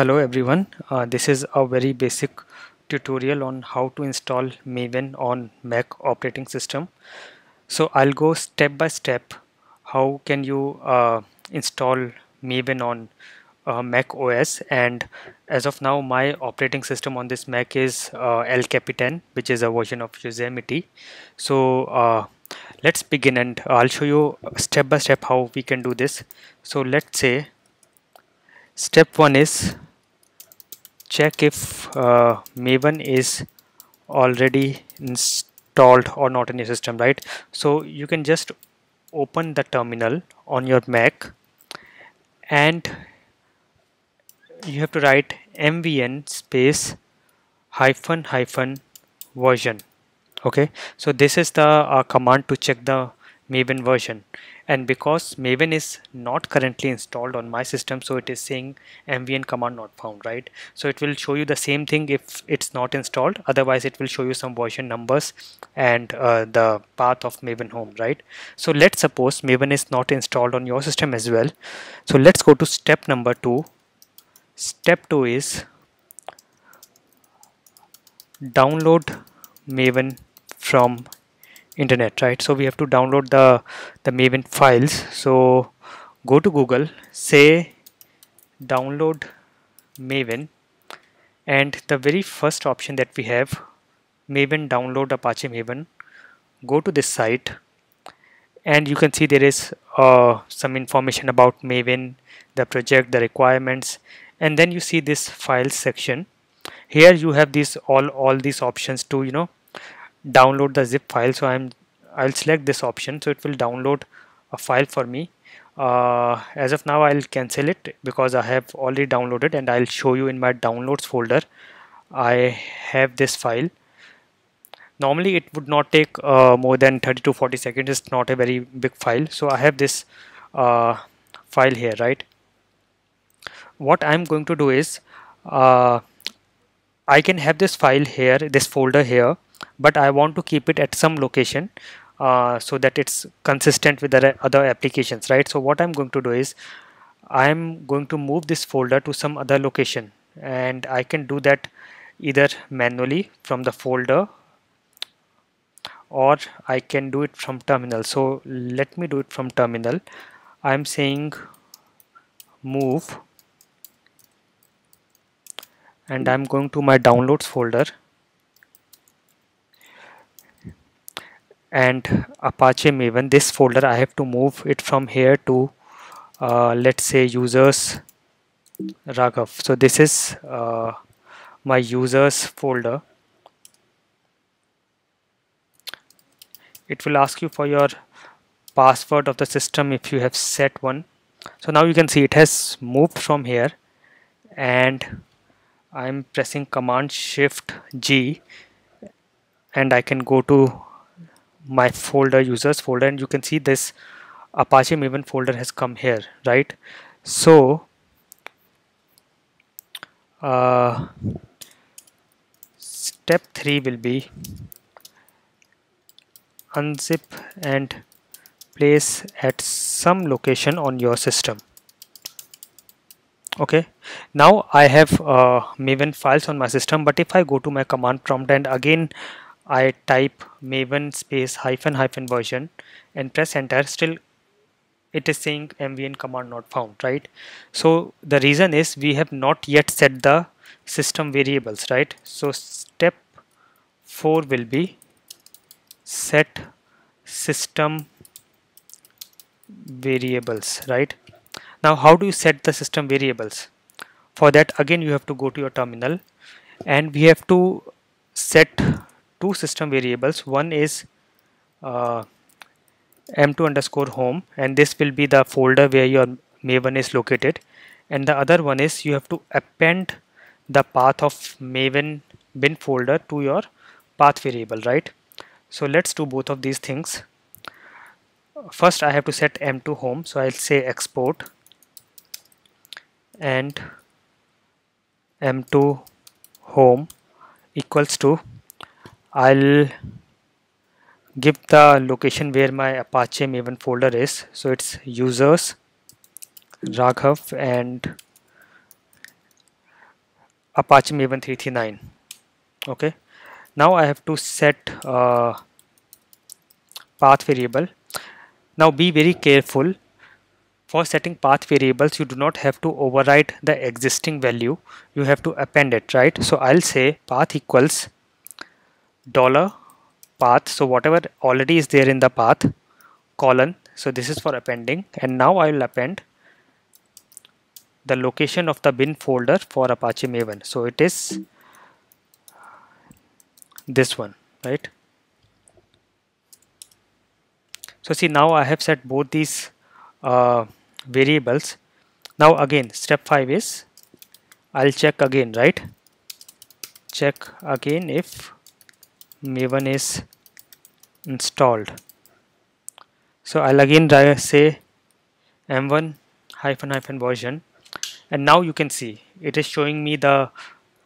Hello everyone, this is a very basic tutorial on how to install Maven on Mac operating system. So I'll go step by step how can you install Maven on Mac OS, and as of now my operating system on this Mac is El Capitan, which is a version of Yosemite. So let's begin, and I'll show you step by step how we can do this. So let's say step 1 is check if Maven is already installed or not in your system, right? So you can just open the terminal on your Mac and you have to write mvn space ---- version. Okay, so this is the command to check the Maven version, and because Maven is not currently installed on my system, so it is saying mvn command not found, right? So it will show you the same thing if it's not installed, otherwise it will show you some version numbers and the path of Maven home, right? So let's suppose Maven is not installed on your system as well. So let's go to step number 2. Step 2 is download Maven from internet, right? So we have to download the Maven files. So go to Google, say download Maven, and the very first option that we have, Maven download Apache Maven. Go to this site and you can see there is some information about Maven, the project, the requirements, and then you see this files section. Here you have these all these options to, you know, download the zip file. So I'll select this option, so it will download a file for me. As of now I'll cancel it because I have already downloaded, and I'll show you in my downloads folder I have this file. Normally it would not take more than 30 to 40 seconds. It's not a very big file. So I have this file here, right? What I'm going to do is I can have this file here, this folder here, but I want to keep it at some location so that it's consistent with the other applications, right? So what I'm going to do is I'm going to move this folder to some other location, and I can do that either manually from the folder or I can do it from terminal. So let me do it from terminal. I'm saying move, and I'm going to my downloads folder, and Apache Maven, this folder, I have to move it from here to let's say users Raghav. So this is my users folder. It will ask you for your password of the system if you have set one. So now you can see it has moved from here, and I'm pressing Command Shift G, and I can go to my folder, users folder, and you can see this Apache Maven folder has come here, right? So step 3 will be unzip and place at some location on your system. Okay, now I have Maven files on my system, but if I go to my command prompt and again I type Maven space ---- version and press enter, still it is saying mvn command not found, right? So the reason is we have not yet set the system variables, right? So step 4 will be set system variables, right? Now how do you set the system variables? For that again you have to go to your terminal, and we have to set two system variables. One is M2_HOME, and this will be the folder where your Maven is located, and the other one is you have to append the path of Maven bin folder to your path variable, right? So let's do both of these things. First I have to set M2_HOME, so I'll say export and M2_HOME equals to, I'll give the location where my Apache Maven folder is, so it's users Raghav, and Apache Maven 339. Okay, now I have to set path variable. Now be very careful for setting path variables. You do not have to overwrite the existing value, you have to append it, right? So I'll say path equals $path, so whatever already is there in the path, colon, so this is for appending. And now I will append the location of the bin folder for Apache Maven, so it is this one, right? So see, now I have set both these variables. Now again, step 5 is I'll check again, right? Check again if Maven is installed. So I'll again say m1 --version, and now you can see it is showing me the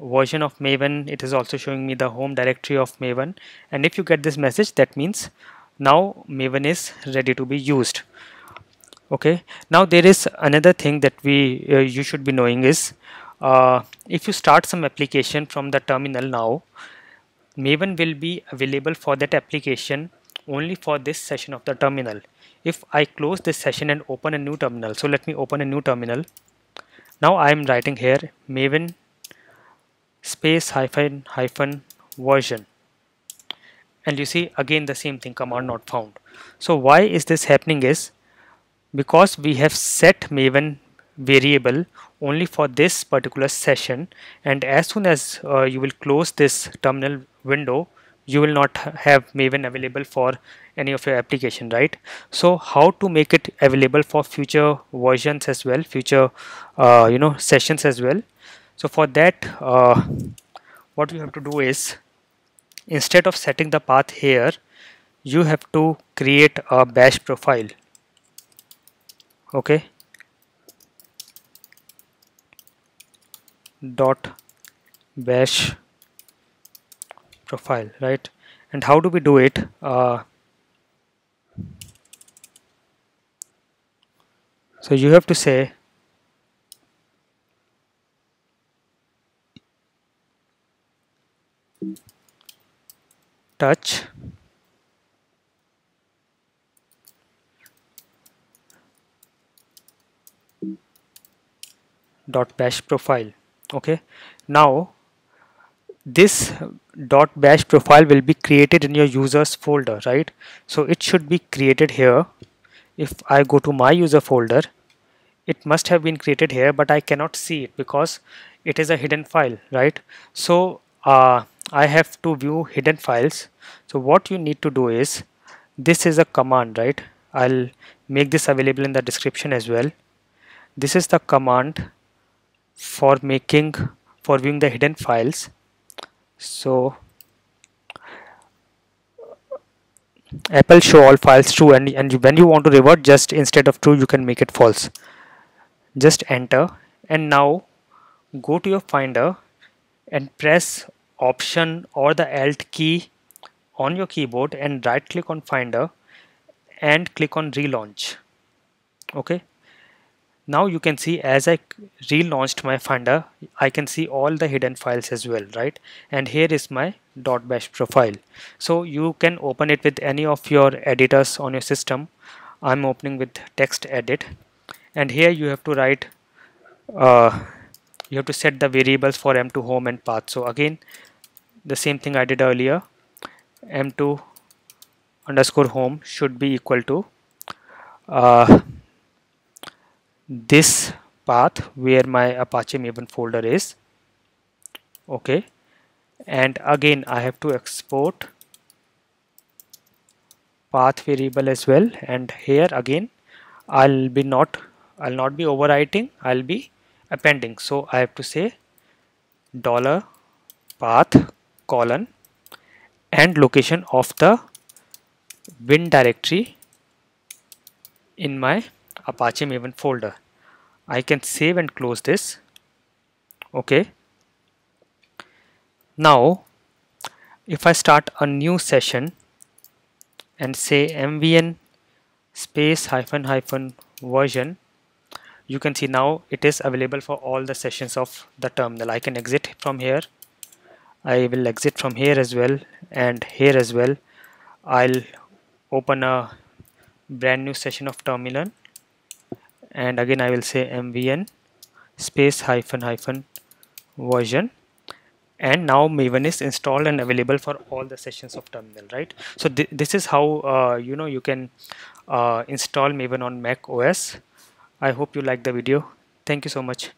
version of Maven. It is also showing me the home directory of Maven. And if you get this message, that means now Maven is ready to be used. Okay, now there is another thing that we you should be knowing is if you start some application from the terminal, now Maven will be available for that application only for this session of the terminal. If I close this session and open a new terminal, so let me open a new terminal. Now I am writing here Maven --version, and you see again the same thing, command not found. So why is this happening is because we have set Maven variable only for this particular session, and as soon as you will close this terminal window, you will not have Maven available for any of your application, right? So how to make it available for future versions as well, future sessions as well? So for that, what you have to do is, instead of setting the path here, you have to create a bash profile. Okay, .bash profile, right? And how do we do it? So you have to say touch .bash profile. Okay, now this .bash profile will be created in your users folder, right? So it should be created here. If I go to my user folder, it must have been created here, but I cannot see it because it is a hidden file, right? So I have to view hidden files. So what you need to do is, this is a command, right? I'll make this available in the description as well. This is the command for viewing the hidden files. So AppleShowAllFiles true, and when you want to revert, just instead of true you can make it false. Just enter, and now go to your Finder and press Option or the Alt key on your keyboard and right click on Finder and click on relaunch. Okay, now you can see as I relaunched my Finder, I can see all the hidden files as well, right? And here is my .bash profile. So you can open it with any of your editors on your system. I'm opening with text edit, and here you have to write you have to set the variables for M2_HOME and path. So again the same thing I did earlier, M2_HOME should be equal to this path where my Apache Maven folder is. Okay, and again I have to export path variable as well, and here again I'll not be overwriting, I'll be appending. So I have to say $path colon and location of the bin directory in my Apache Maven folder. I can save and close this. Okay, now if I start a new session and say mvn --version, you can see now it is available for all the sessions of the terminal. I can exit from here. I will exit from here as well and here as well. I'll open a brand new session of terminal and again I will say mvn space -- version, and now Maven is installed and available for all the sessions of terminal, right? So this is how you can install Maven on Mac OS. I hope you like the video. Thank you so much.